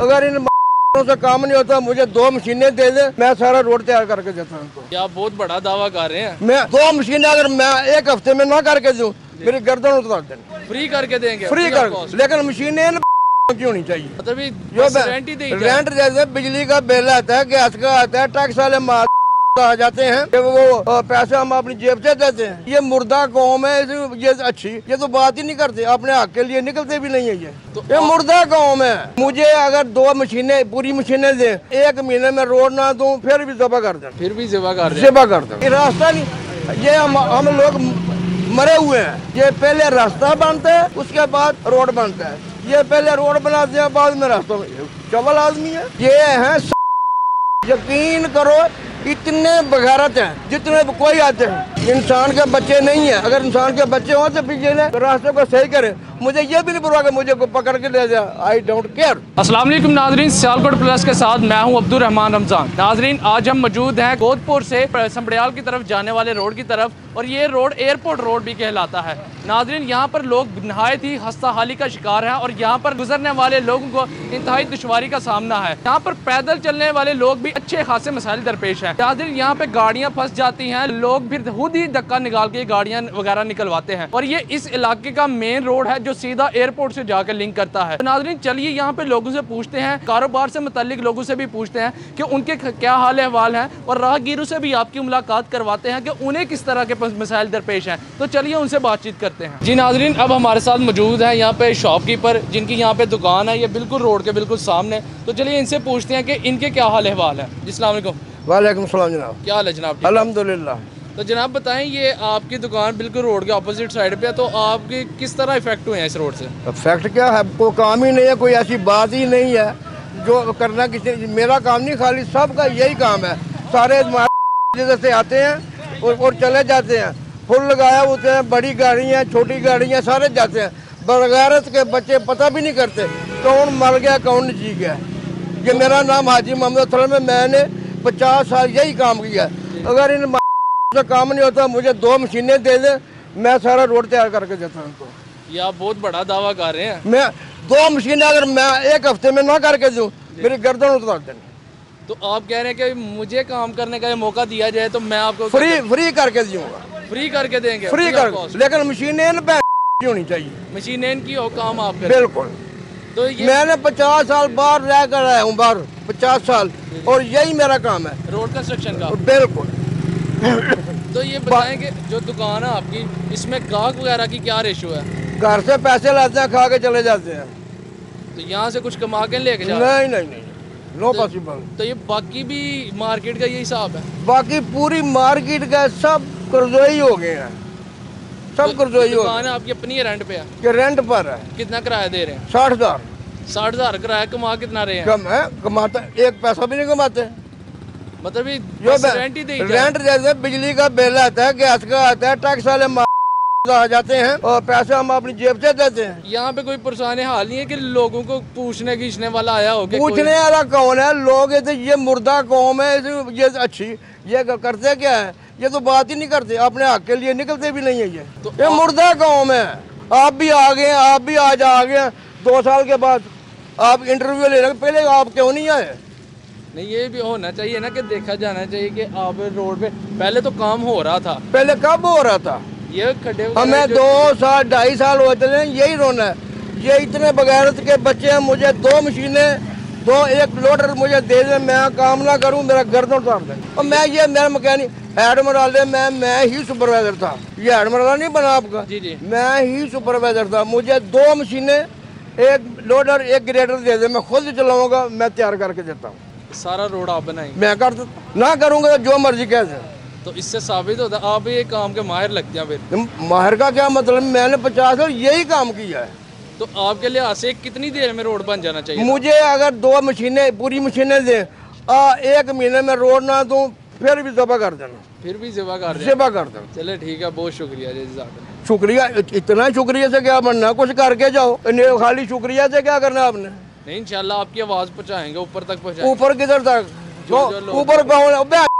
अगर इन से काम नहीं होता मुझे 2 मशीनें दे दे, मैं सारा रोड तैयार करके देता हूँ। आप बहुत बड़ा दावा कर रहे हैं। मैं 2 मशीनें अगर मैं एक हफ्ते में ना करके दूं मेरी गर्दन उतार दें। फ्री करके देंगे, फ्री कर, लेकिन मशीनें क्यों नहीं चाहिए? मतलब रेंट जैसे बिजली का बिल आता है, गैस का आता है, टैक्स वाले आ जाते हैं, वो पैसे हम अपनी जेब से देते हैं। ये मुर्दा कौम है, ये अच्छी ये तो बात ही नहीं करते, अपने हक के लिए निकलते भी नहीं है। ये मुर्दा कौम है। मुझे अगर 2 मशीनें पूरी मशीनें दे, एक महीने में रोड ना दूं फिर भी जबा कर दें, ये रास्ता नहीं, ये हम लोग मरे हुए हैं। ये पहले रास्ता बनता है उसके बाद रोड बनता है, ये पहले रोड बनाते हैं बाद में रास्ता। चवल आदमी है ये है, यकीन करो इतने बगैरत हैं जितने कोई आते हैं। इंसान के बच्चे नहीं है, अगर इंसान के बच्चे हो तो फिर ये रास्ते को सही करें। मुझे ये भी नहीं बुरा कि मुझे को पकड़ के ले जाए, आई डोंट केयर। अस्सलाम वालेकुम नाजरीन, सियालकोट प्लस के साथ मैं हूं अब्दुल रहमान रमजान। नाजरीन आज हम मौजूद हैं कोतपुर से संबड़ियाल की तरफ जाने वाले रोड की तरफ, और ये रोड एयरपोर्ट रोड भी कहलाता है। नाजरीन यहाँ पर लोग नहायत ही हस्ता हाली का शिकार है, और यहाँ पर गुजरने वाले लोगों को इंतहाई दुश्वारी का सामना है। यहाँ पर पैदल चलने वाले लोग भी अच्छे खासे मसाइल दरपेश है। नाजरीन यहाँ पे गाड़ियाँ फंस जाती हैं, लोग फिर खुद ही धक्का निकाल के गाड़ियाँ वगैरह निकलवाते हैं, और ये इस इलाके का मेन रोड है सीधा एयरपोर्ट से जाकर लिंक करता है। तो नाजरीन चलिए यहाँ पे लोगों से पूछते हैं, कारोबार से मुतल्लिक लोगों से भी पूछते हैं कि उनके क्या हाल अहवाल हैं, और राहगीरों से भी आपकी मुलाकात करवाते हैं कि उन्हें किस तरह के मसाइल दरपेश हैं। तो चलिए उनसे बातचीत करते हैं। जी नाजरीन अब हमारे साथ मौजूद है यहाँ पे शॉपकीपर, जिनकी यहाँ पे दुकान है, ये बिल्कुल रोड के बिल्कुल सामने। तो चलिए इनसे पूछते हैं कि इनके क्या हाल अहवाल है। अस्सलाम वालेकुम। वालेकुम सलाम जनाब। क्या हाल है जनाब? अल्हम्दुलिल्लाह। तो जनाब बताएं, ये आपकी दुकान बिल्कुल रोड के अपोजिट साइड पे है, तो आपके किस तरह इफेक्ट हुए हैं इस रोड से? इफेक्ट क्या है, कोई काम ही नहीं है, कोई ऐसी बात ही नहीं है जो करना किसी, मेरा काम नहीं खाली सबका यही काम है। सारे जगह से आते हैं और चले जाते हैं, फुल लगाया होते हैं, बड़ी गाड़ियाँ छोटी गाड़ियाँ सारे जाते हैं। बगैरत के बच्चे पता भी नहीं करते कौन मर गया कौन जी गया। ये मेरा नाम हाजी मोहम्मद सलम है, मैंने 50 साल यही काम किया। अगर इन काम नहीं होता मुझे 2 मशीनें दे दे, मैं सारा रोड तैयार करके देता हूँ। ये आप बहुत बड़ा दावा कर रहे हैं। मैं 2 मशीनें अगर मैं एक हफ्ते में ना करके दूं मेरी गर्दन उतार देंगे। तो आप कह रहे हैं कि मुझे काम करने का ये मौका दिया जाए तो मैं आपको फ्री करके दूंगा। फ्री करके देंगे, फ्री कर, लेकिन मशीनें होनी चाहिए, मशीनें की काम आप बिल्कुल। तो मैंने 50 साल बाहर रह कर आया हूँ, बाहर 50 साल, और यही मेरा काम है रोड कंस्ट्रक्शन का बिल्कुल। तो ये बताएं कि जो दुकान है आपकी, इसमें गाहक वगैरह की क्या रेशो है? घर से पैसे लाते हैं, खा के चले जाते हैं, तो यहाँ से कुछ कमा के लेके जाते हैं? नहीं, नो पॉसिबल। तो ये बाकी भी मार्केट का यही हिसाब है? बाकी पूरी मार्केट का सब कर्जोई हो गए हैं, सब कर्जोई हो गए। आपकी अपनी रेंट पे है? रेंट पर है। कितना किराया दे रहे हैं? 60,000। 60,000 किराया, कमा कितना रहे हैं? कम है, कमाते एक पैसा भी नहीं कमाते। मतलब रेंट जैसे बिजली का बिल आता है, गैस का आता है, टैक्स वाले आ जाते हैं, और पैसे हम अपनी जेब से देते हैं। यहाँ पे कोई परेशानी हाल नहीं है कि लोगों को पूछने खींचने वाला आया हो? पूछने वाला कौन है, लोग ये मुर्दा कौम है, ये अच्छी ये करते क्या है, ये तो बात ही नहीं करते, अपने हक के लिए निकलते भी नहीं है। ये मुर्दा कौम है। आप भी आ गए, आप भी आज आ गए, 2 साल के बाद आप इंटरव्यू ले रहे, पहले आप क्यों नहीं आए? नहीं, ये भी होना चाहिए ना कि देखा जाना चाहिए कि आप रोड पे पहले तो काम हो रहा था। पहले कब हो रहा था? ये खड़े हमें 2 साल 2.5 साल हो चले, यही रोना है। ये इतने बगैरत के बच्चे हैं, मुझे 2 मशीनें, 2 एक लोडर मुझे दे दे, मैं काम ना करूं मेरा गर्दन उतार दे। और मैं ये मेरा मकैनिक हेडमराले, मैं ही सुपरवाइजर था, ये हेडमराला नहीं बना आपका? जी, मैं ही सुपरवाइजर था। मुझे 2 मशीनें, एक लोडर, एक ग्रेडर दे दे, मैं खुद चलाऊँगा, मैं तैयार करके देता हूँ। सारा रोड आप बनाएंगे? मैं कर ना करूंगा जो मर्जी कैसे। तो इससे साबित होता है आप ये काम के माहिर लगते हैं। फिर माहिर का क्या मतलब, मैंने 50 साल यही काम किया है। तो आपके लिहाज से कितनी देर में रोड बन जाना चाहिए? मुझे अगर 2 मशीनें पूरी मशीनें दें, एक महीने में रोड ना दूं फिर भी जबा कर देना, फिर भी जबा कर देना। चले ठीक है, बहुत शुक्रिया। शुक्रिया, इतना शुक्रिया से क्या बनना, कुछ करके जाओ, खाली शुक्रिया से क्या करना आपने? नहीं, इंशाल्लाह आपकी आवाज़ पहुँचाएंगे ऊपर तक पहुँचाएंगे। ऊपर किधर तक? ऊपर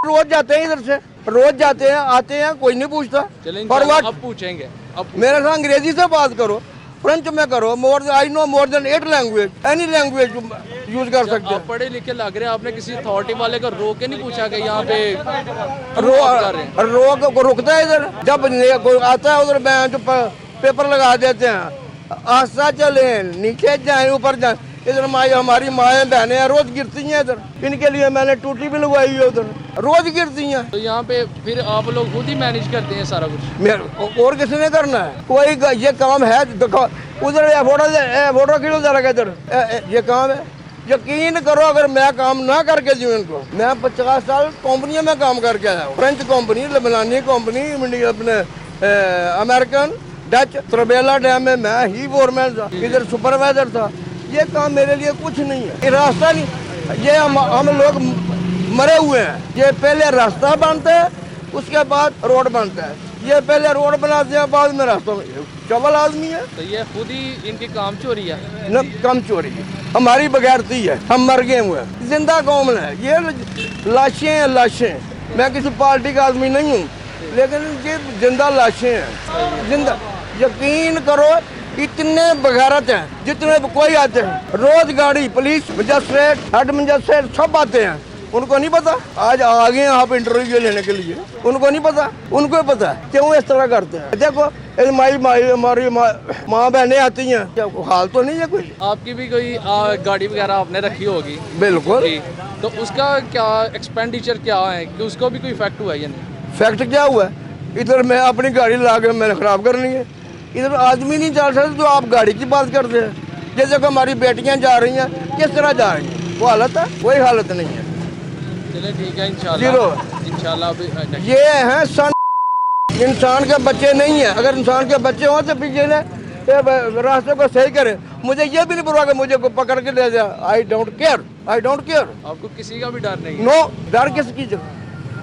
रोज जाते हैं, इधर से रोज जाते हैं, आते हैं, कोई नहीं पूछता। अब पूछेंगे, मेरे साथ अंग्रेजी से बात करो, फ्रेंच में करो, more I know more than 8 language, any language use कर सकते हैं। पढ़े लिखे लग रहे हैं, आपने किसी अथॉरिटी वाले को रोक के नहीं पूछा कि यहाँ पे रोकता है? इधर जब आता है उधर जो पेपर लगा देते हैं, आस्था चले नीचे जाए ऊपर जाए। इधर हमारी माएँ बहनें रोज गिरती हैं इधर, इनके लिए मैंने टूटी भी लगवाई है, उधर रोज गिरती हैं। तो यहाँ पे फिर आप लोग खुद ही मैनेज करते हैं सारा कुछ, और किसने करना है? कोई ये काम है उधर फोटो खींचो जा रहा है इधर, ये काम है। यकीन करो अगर मैं काम ना करके दूँ इनको, मैं 50 साल कंपनियों में काम करके आया हूँ, फ्रेंच कंपनी, लबनानी कंपनी, अपने अमेरिकन, डच। त्रेबेला डैम में मैं ही फोरमैन था, इधर सुपरवाइजर था। ये काम मेरे लिए कुछ नहीं है, ये रास्ता नहीं, ये हम लोग मरे हुए हैं। ये पहले रास्ता बनता है, उसके बाद रोड बनता है, ये पहले रोड बनाते हैं बाद में रास्ता। चवल आदमी है तो ये खुद ही इनकी काम चोरी है न, काम चोरी है, हमारी बगैरती है, हम मर गए हुए हैं, जिंदा कौम है। ये लाशें हैं, लाशें। मैं किसी पार्टी का आदमी नहीं हूँ, लेकिन ये जिंदा लाशें हैं, जिंदा। यकीन करो इतने बगारत हैं जितने कोई आते हैं, रोज गाड़ी, पुलिस, मजिस्ट्रेट, हेड मजिस्ट्रेट सब आते हैं। उनको नहीं पता आज आ गए आप इंटरव्यू लेने के लिए, उनको नहीं पता। उनको पता है क्यों इस तरह करते हैं। देखो हमारी माँ बहनें आती हैं, हाल तो नहीं है कोई। आपकी भी कोई गाड़ी वगैरह आपने रखी होगी? बिल्कुल। तो उसका क्या एक्सपेंडिचर क्या है कि उसको भी कोई इफेक्ट हुआ है? इफेक्ट क्या हुआ है? इधर मैं अपनी गाड़ी ला के मैंने खराब करनी है, इधर आदमी नहीं जा सकते तो आप गाड़ी की बात करते हैं। जैसे कि हमारी बेटियां जा रही हैं, किस तरह जा रही हैं, वो हालत है, कोई हालत नहीं है। चलिए ठीक है, इंशाल्लाह। ये हैं इंसान के बच्चे नहीं है। अगर इंसान के बच्चे हों तो पीछे ने रास्ते को सही करें। मुझे ये भी नहीं बुरा कि मुझे पकड़ के ले जाए, I don't care, I don't care. आपको किसी का भी डर नहीं? नो, डर किसकी जगह?